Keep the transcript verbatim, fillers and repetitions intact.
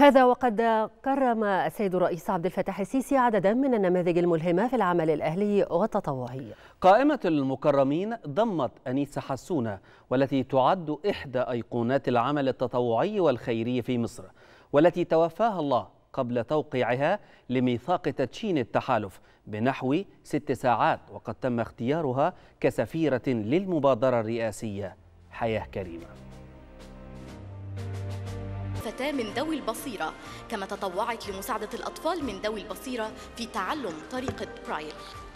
هذا وقد كرم السيد الرئيس عبد الفتاح السيسي عددا من النماذج الملهمة في العمل الأهلي والتطوعي. قائمة المكرمين ضمت أنيسة حسونة والتي تعد إحدى أيقونات العمل التطوعي والخيري في مصر، والتي توفاها الله قبل توقيعها لميثاق تدشين التحالف بنحو ست ساعات، وقد تم اختيارها كسفيرة للمبادرة الرئاسية حياة كريمة. فتاة من ذوي البصيرة، كما تطوعت لمساعدة الأطفال من ذوي البصيرة في تعلم طريقة برايل.